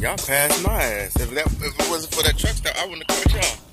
Y'all passed my ass. If it wasn't for that truck stop, I wouldn't have caught y'all.